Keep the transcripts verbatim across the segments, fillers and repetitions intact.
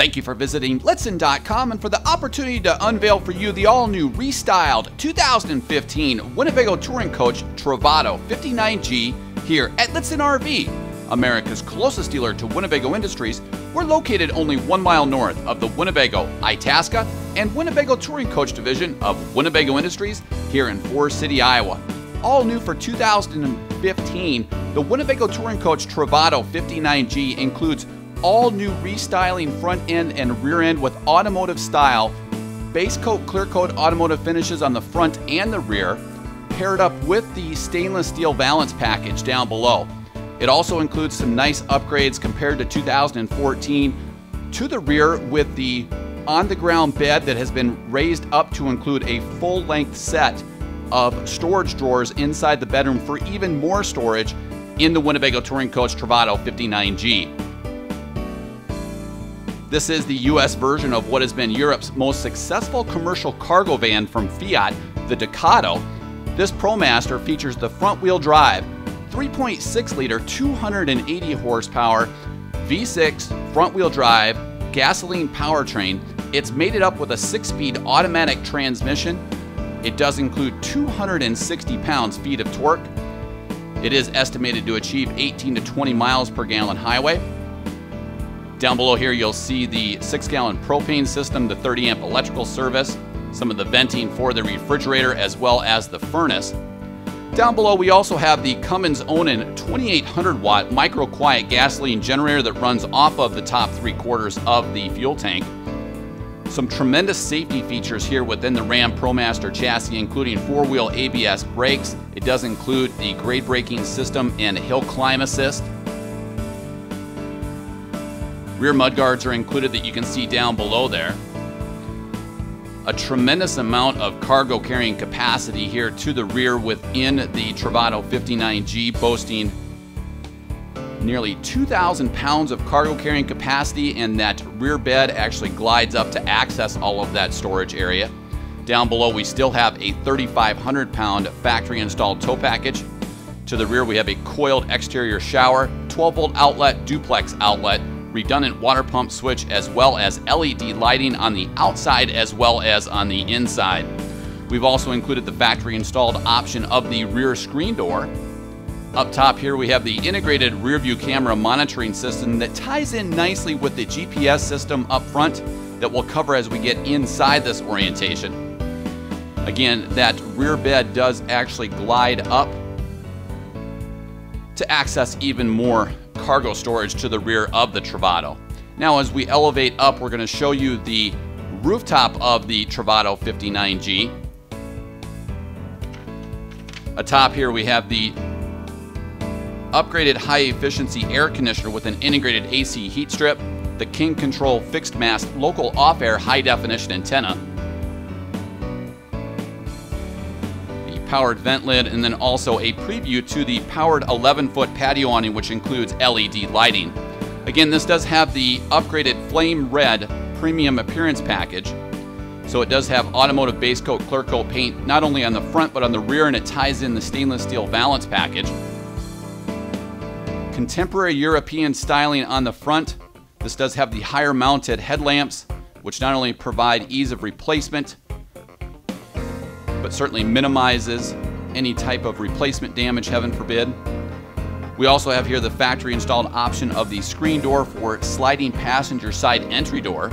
Thank you for visiting Lichtsinn dot com and for the opportunity to unveil for you the all-new restyled two thousand fifteen Winnebago touring coach Travato fifty-nine G here at Lichtsinn R V, America's closest dealer to Winnebago Industries. We're located only one mile north of the Winnebago, Itasca, and Winnebago Touring Coach Division of Winnebago Industries here in Forest City, Iowa. All new for two thousand fifteen, the Winnebago Touring Coach Travato fifty-nine G includes all new restyling front end and rear end with automotive style, base coat, clear coat automotive finishes on the front and the rear, paired up with the stainless steel valance package down below. It also includes some nice upgrades compared to two thousand fourteen to the rear with the on-the-ground bed that has been raised up to include a full-length set of storage drawers inside the bedroom for even more storage in the Winnebago Touring Coach Travato fifty-nine G. This is the U S version of what has been Europe's most successful commercial cargo van from Fiat, the Ducato. This ProMaster features the front-wheel drive, three point six liter, two hundred eighty horsepower, V six, front-wheel drive, gasoline powertrain. It's mated up with a six-speed automatic transmission. It does include two hundred sixty pounds-feet of torque. It is estimated to achieve eighteen to twenty miles per gallon highway. Down below here, you'll see the six-gallon propane system, the thirty amp electrical service, some of the venting for the refrigerator, as well as the furnace. Down below, we also have the Cummins Onan twenty-eight hundred watt micro-quiet gasoline generator that runs off of the top three quarters of the fuel tank. Some tremendous safety features here within the Ram ProMaster chassis, including four-wheel A B S brakes. It does include the grade braking system and hill climb assist. Rear mudguards are included that you can see down below there. A tremendous amount of cargo carrying capacity here to the rear within the Travato fifty-nine G, boasting nearly two thousand pounds of cargo carrying capacity, and that rear bed actually glides up to access all of that storage area. Down below, we still have a thirty-five hundred pound factory installed tow package. To the rear, we have a coiled exterior shower, twelve volt outlet, duplex outlet, redundant water pump switch, as well as L E D lighting on the outside as well as on the inside. We've also included the factory installed option of the rear screen door. Up top here, we have the integrated rear view camera monitoring system that ties in nicely with the G P S system up front that we'll cover as we get inside this orientation. Again, that rear bed does actually glide up to access even more cargo storage to the rear of the Travato. Now, as we elevate up, we're going to show you the rooftop of the Travato fifty-nine G. Atop here, we have the upgraded high-efficiency air conditioner with an integrated A C heat strip, the King Control fixed-mast local off-air high-definition antenna, powered vent lid, and then also a preview to the powered eleven foot patio awning, which includes L E D lighting. Again, this does have the upgraded flame red premium appearance package. So it does have automotive base coat, clear coat paint, not only on the front, but on the rear, and it ties in the stainless steel valance package. Contemporary European styling on the front. This does have the higher mounted headlamps, which not only provide ease of replacement, but certainly minimizes any type of replacement damage, heaven forbid. We also have here the factory installed option of the screen door for sliding passenger side entry door.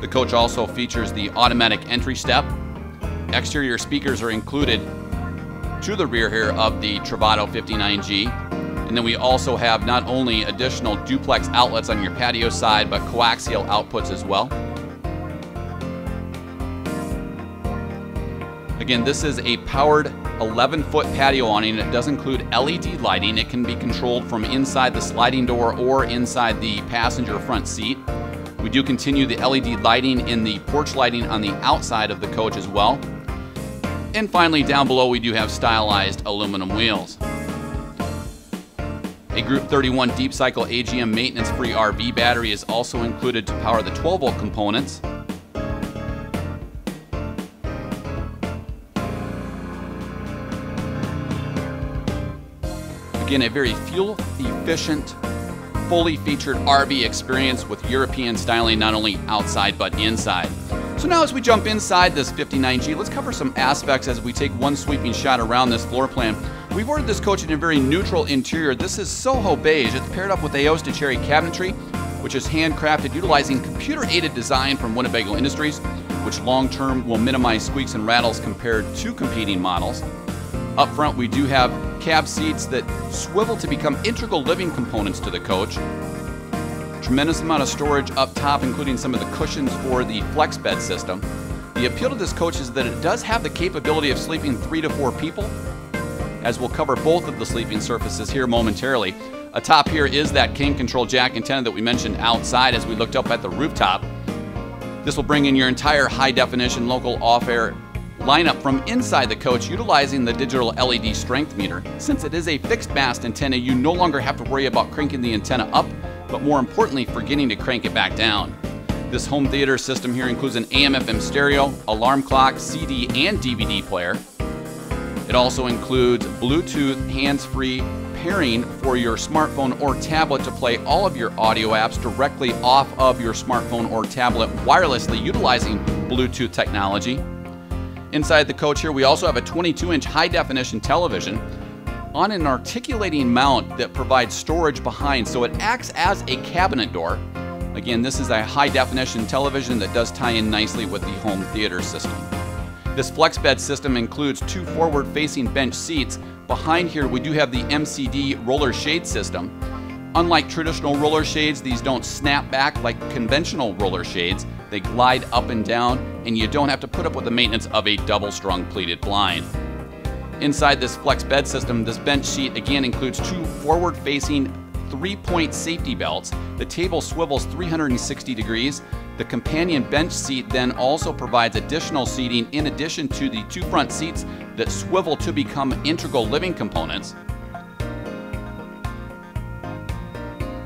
The coach also features the automatic entry step. Exterior speakers are included to the rear here of the Travato fifty-nine G. And then we also have not only additional duplex outlets on your patio side, but coaxial outputs as well. Again, this is a powered eleven foot patio awning. It does include L E D lighting. It can be controlled from inside the sliding door or inside the passenger front seat. We do continue the L E D lighting in the porch lighting on the outside of the coach as well. And finally, down below, we do have stylized aluminum wheels. A Group thirty-one Deep Cycle A G M maintenance-free R V battery is also included to power the twelve volt components. Again, a very fuel-efficient fully featured R V experience with European styling not only outside but inside. So now as we jump inside this fifty-nine G, let's cover some aspects as we take one sweeping shot around this floor plan. We've ordered this coach in a very neutral interior. This is Soho Beige. It's paired up with Aosta Cherry cabinetry, which is handcrafted utilizing computer-aided design from Winnebago Industries, which long-term will minimize squeaks and rattles compared to competing models. Up front, we do have cab seats that swivel to become integral living components to the coach. Tremendous amount of storage up top, including some of the cushions for the flex bed system. The appeal to this coach is that it does have the capability of sleeping three to four people, as we'll cover both of the sleeping surfaces here momentarily. Atop here is that King Control jack antenna that we mentioned outside as we looked up at the rooftop. This will bring in your entire high-definition local off-air lineup from inside the coach utilizing the digital L E D strength meter. Since it is a fixed-mast antenna, you no longer have to worry about cranking the antenna up, but more importantly, forgetting to crank it back down. This home theater system here includes an A M F M stereo, alarm clock, C D, and D V D player. It also includes Bluetooth hands-free pairing for your smartphone or tablet to play all of your audio apps directly off of your smartphone or tablet wirelessly utilizing Bluetooth technology. Inside the coach here, we also have a twenty-two inch high-definition television on an articulating mount that provides storage behind, so it acts as a cabinet door. Again, this is a high-definition television that does tie in nicely with the home theater system. This flex bed system includes two forward-facing bench seats. Behind here, we do have the M C D roller shade system. Unlike traditional roller shades, these don't snap back like conventional roller shades. They glide up and down, and you don't have to put up with the maintenance of a double-strung pleated blind. Inside this flex bed system, this bench seat again includes two forward-facing three-point safety belts. The table swivels three hundred sixty degrees. The companion bench seat then also provides additional seating in addition to the two front seats that swivel to become integral living components.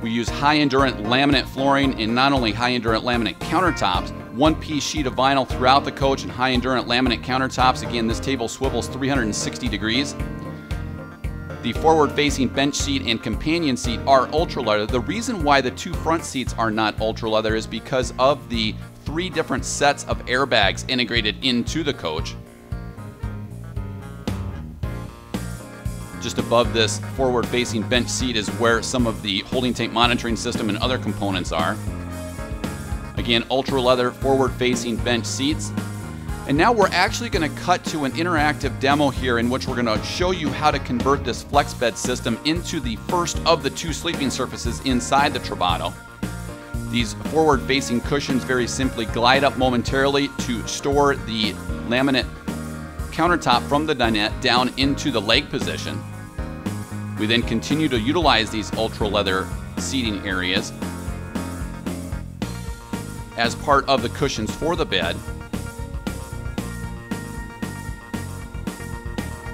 We use high-endurant laminate flooring and not only high-endurant laminate countertops, one-piece sheet of vinyl throughout the coach and high-endurant laminate countertops. Again, this table swivels three hundred sixty degrees. The forward-facing bench seat and companion seat are ultra leather. The reason why the two front seats are not ultra leather is because of the three different sets of airbags integrated into the coach. Just above this forward-facing bench seat is where some of the holding tank monitoring system and other components are. Again, ultra leather forward-facing bench seats. And now we're actually going to cut to an interactive demo here in which we're going to show you how to convert this flex bed system into the first of the two sleeping surfaces inside the Travato. These forward-facing cushions very simply glide up momentarily to store the laminate countertop from the dinette down into the leg position. We then continue to utilize these ultra leather seating areas as part of the cushions for the bed.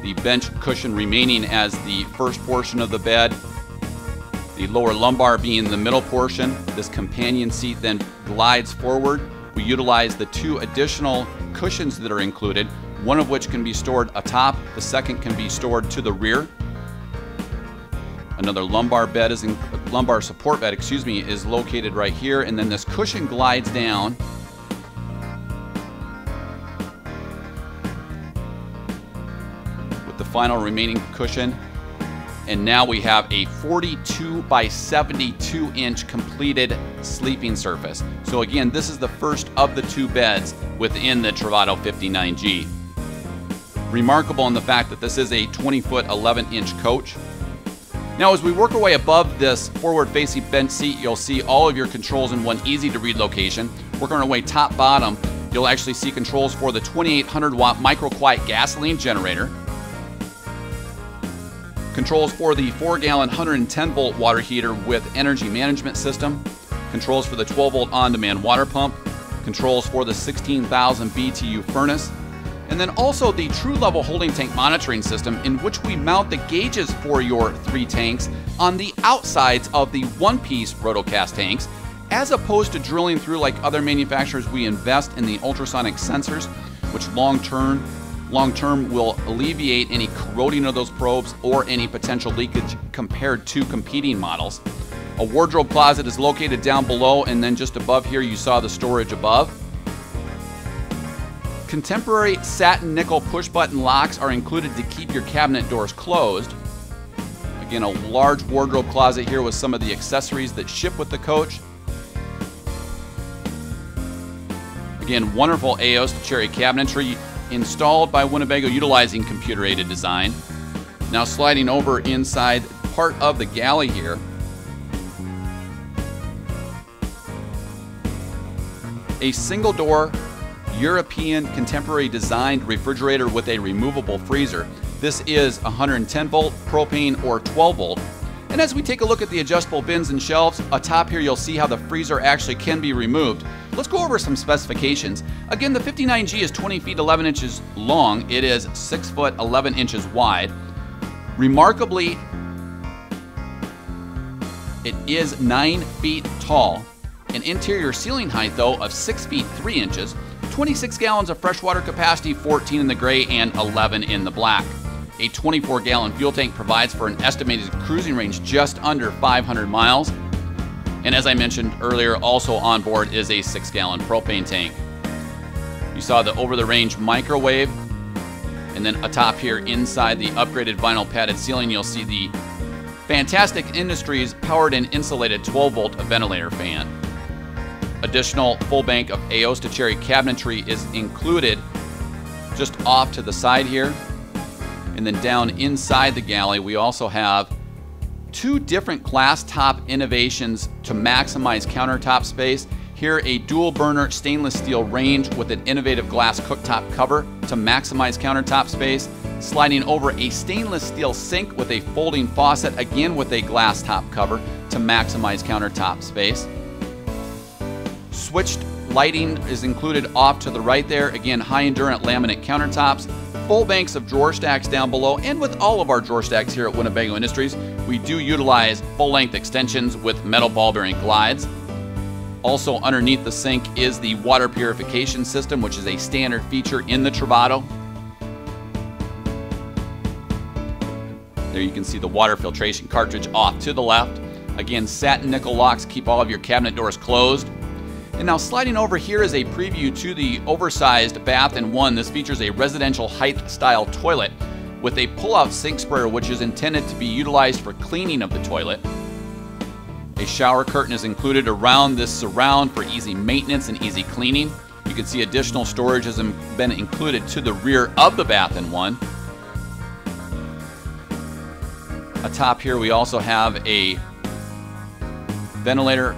The bench cushion remaining as the first portion of the bed, the lower lumbar being the middle portion. This companion seat then glides forward. We utilize the two additional cushions that are included, one of which can be stored atop, the second can be stored to the rear. Another lumbar bed is in, lumbar support bed, excuse me, is located right here, and then this cushion glides down. Final remaining cushion, and now we have a forty-two by seventy-two inch completed sleeping surface. So again, this is the first of the two beds within the Travato fifty-nine G. Remarkable in the fact that this is a twenty foot eleven inch coach. Now as we work our way above this forward-facing bench seat, you'll see all of your controls in one easy-to-read location. Working our way top-bottom, you'll actually see controls for the twenty-eight hundred watt micro-quiet gasoline generator, controls for the four gallon one hundred ten volt water heater with energy management system, controls for the twelve volt on-demand water pump, controls for the sixteen thousand B T U furnace, and then also the true level holding tank monitoring system, in which we mount the gauges for your three tanks on the outsides of the one-piece rotocast tanks, as opposed to drilling through like other manufacturers. We invest in the ultrasonic sensors, which long-term Long-term will alleviate any corroding of those probes or any potential leakage compared to competing models. A wardrobe closet is located down below, and then just above here you saw the storage above. Contemporary satin nickel push-button locks are included to keep your cabinet doors closed. Again, a large wardrobe closet here with some of the accessories that ship with the coach. Again, wonderful Aosta Cherry cabinetry installed by Winnebago utilizing computer-aided design. Now sliding over inside part of the galley here. A single door, European contemporary designed refrigerator with a removable freezer. This is one hundred ten volt, propane, or twelve volt. And as we take a look at the adjustable bins and shelves, atop here you'll see how the freezer actually can be removed. Let's go over some specifications. Again, the fifty-nine G is twenty feet eleven inches long. It is six foot eleven inches wide. Remarkably, it is nine feet tall. An interior ceiling height, though, of six feet three inches. twenty-six gallons of freshwater capacity, fourteen in the gray and eleven in the black. A twenty-four gallon fuel tank provides for an estimated cruising range just under five hundred miles. And as I mentioned earlier, also on board is a six gallon propane tank. You saw the over-the-range microwave. And then atop here, inside the upgraded vinyl padded ceiling, you'll see the Fantastic Industries powered and insulated twelve volt ventilator fan. Additional full bank of Aosta Cherry cabinetry is included just off to the side here. And then down inside the galley, we also have two different glass top innovations to maximize countertop space. Here, a dual burner stainless steel range with an innovative glass cooktop cover to maximize countertop space. Sliding over, a stainless steel sink with a folding faucet, again with a glass top cover to maximize countertop space. Switched lighting is included off to the right there. Again, high endurant laminate countertops. Full banks of drawer stacks down below, and with all of our drawer stacks here at Winnebago Industries, we do utilize full-length extensions with metal ball bearing glides. Also underneath the sink is the water purification system, which is a standard feature in the Travato. There you can see the water filtration cartridge off to the left. Again, satin nickel locks keep all of your cabinet doors closed. And now sliding over here is a preview to the oversized bath and one. This features a residential height style toilet with a pull-out sink sprayer, which is intended to be utilized for cleaning of the toilet. A shower curtain is included around this surround for easy maintenance and easy cleaning. You can see additional storage has been included to the rear of the bath and one. Atop here we also have a ventilator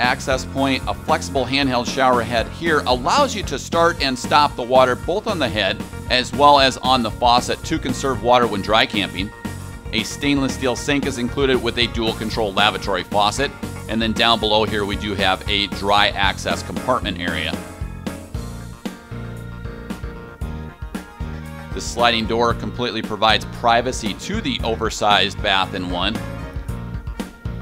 access point. A flexible handheld shower head here allows you to start and stop the water both on the head as well as on the faucet to conserve water when dry camping. A stainless steel sink is included with a dual control lavatory faucet. And then down below here we do have a dry access compartment area. This sliding door completely provides privacy to the oversized bath in one.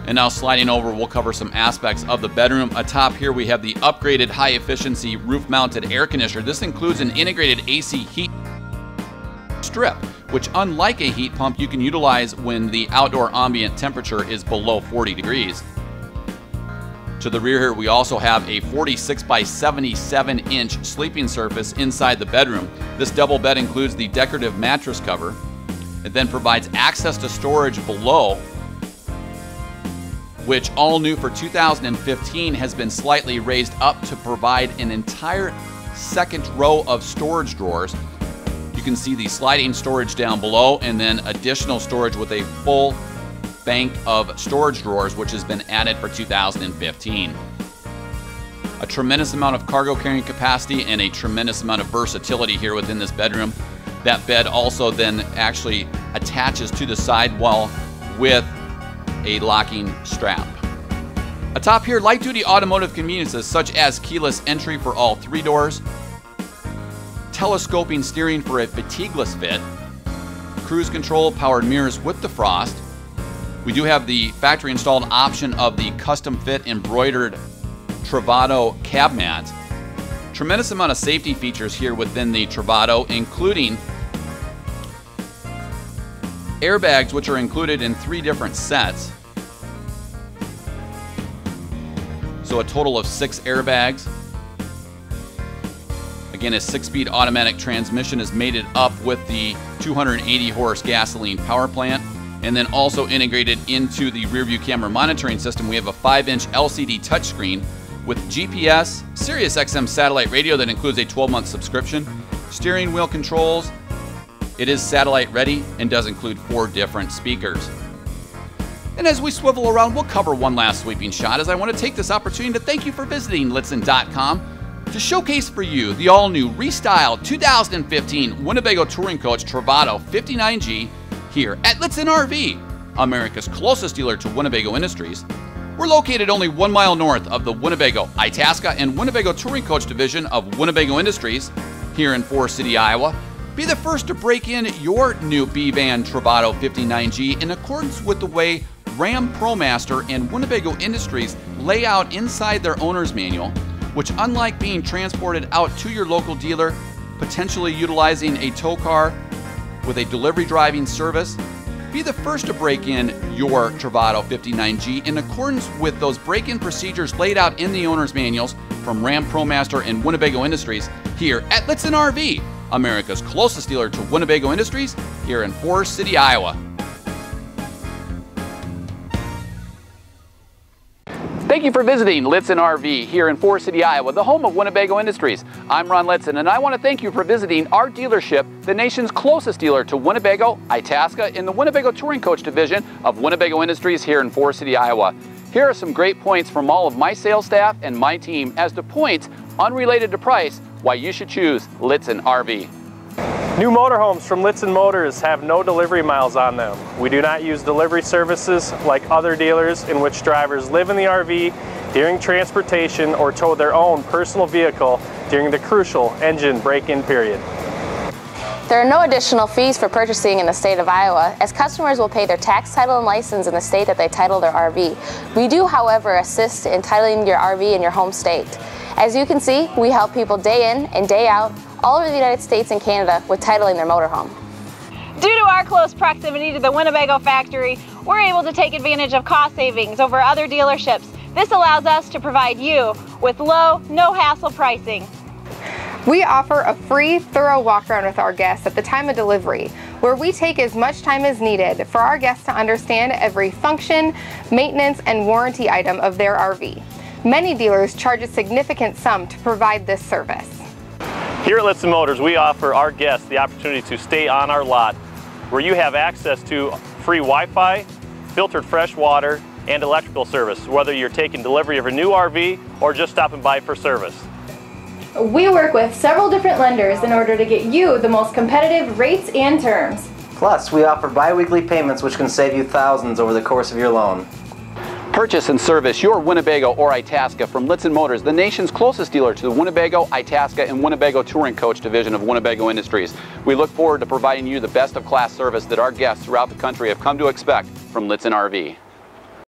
And now sliding over, we'll cover some aspects of the bedroom. Atop here we have the upgraded high-efficiency roof-mounted air conditioner. This includes an integrated A C heat strip, which unlike a heat pump, you can utilize when the outdoor ambient temperature is below forty degrees. To the rear here, we also have a forty-six by seventy-seven inch sleeping surface inside the bedroom. This double bed includes the decorative mattress cover. It then provides access to storage below, which, all new for two thousand fifteen, has been slightly raised up to provide an entire second row of storage drawers. You can see the sliding storage down below and then additional storage with a full bank of storage drawers, which has been added for two thousand fifteen. A tremendous amount of cargo carrying capacity and a tremendous amount of versatility here within this bedroom. That bed also then actually attaches to the sidewall with a locking strap. Atop here, light-duty automotive conveniences such as keyless entry for all three doors, telescoping steering for a fatigueless fit, cruise control, powered mirrors with defrost. We do have the factory installed option of the custom fit embroidered Travato cab mats. Tremendous amount of safety features here within the Travato, including airbags, which are included in three different sets. so a total of six airbags. Again, a six-speed automatic transmission is mated up with the two hundred eighty horse gasoline power plant. And then also integrated into the rear view camera monitoring system, we have a five inch L C D touchscreen with G P S, Sirius X M satellite radio that includes a twelve month subscription, steering wheel controls. It is satellite ready and does include four different speakers. And as we swivel around, we'll cover one last sweeping shot, as I want to take this opportunity to thank you for visiting Lichtsinn dot com to showcase for you the all-new restyled two thousand fifteen Winnebago Touring Coach Travato fifty-nine G here at Lichtsinn R V, America's closest dealer to Winnebago Industries. We're located only one mile north of the Winnebago, Itasca, and Winnebago Touring Coach division of Winnebago Industries here in Forest City, Iowa. Be the first to break in your new B-Van Travato fifty-nine G in accordance with the way Ram, ProMaster, and Winnebago Industries lay out inside their owner's manual, which, unlike being transported out to your local dealer, potentially utilizing a tow car with a delivery driving service, be the first to break in your Travato fifty-nine G in accordance with those break-in procedures laid out in the owner's manuals from Ram, ProMaster, and Winnebago Industries here at Lichtsinn R V, America's closest dealer to Winnebago Industries here in Forest City, Iowa. Thank you for visiting Lichtsinn R V here in Forest City, Iowa, the home of Winnebago Industries. I'm Ron Lichtsinn, and I want to thank you for visiting our dealership, the nation's closest dealer to Winnebago, Itasca, in the Winnebago Touring Coach division of Winnebago Industries here in Forest City, Iowa. Here are some great points from all of my sales staff and my team as to points unrelated to price why you should choose Lichtsinn R V. New motorhomes from Lichtsinn Motors have no delivery miles on them. We do not use delivery services like other dealers, in which drivers live in the R V during transportation or tow their own personal vehicle during the crucial engine break-in period. There are no additional fees for purchasing in the state of Iowa, as customers will pay their tax, title, and license in the state that they title their R V. We do, however, assist in titling your R V in your home state. As you can see, we help people day in and day out all over the United States and Canada with titling their motorhome. Due to our close proximity to the Winnebago factory, we're able to take advantage of cost savings over other dealerships. This allows us to provide you with low, no-hassle pricing. We offer a free, thorough walk-around with our guests at the time of delivery, where we take as much time as needed for our guests to understand every function, maintenance, and warranty item of their R V. Many dealers charge a significant sum to provide this service. Here at Lichtsinn Motors, we offer our guests the opportunity to stay on our lot, where you have access to free Wi-Fi, filtered fresh water, and electrical service, whether you're taking delivery of a new R V or just stopping by for service. We work with several different lenders in order to get you the most competitive rates and terms. Plus, we offer bi-weekly payments, which can save you thousands over the course of your loan. Purchase and service your Winnebago or Itasca from Lichtsinn Motors, the nation's closest dealer to the Winnebago, Itasca, and Winnebago Touring Coach division of Winnebago Industries. We look forward to providing you the best of class service that our guests throughout the country have come to expect from Lichtsinn R V.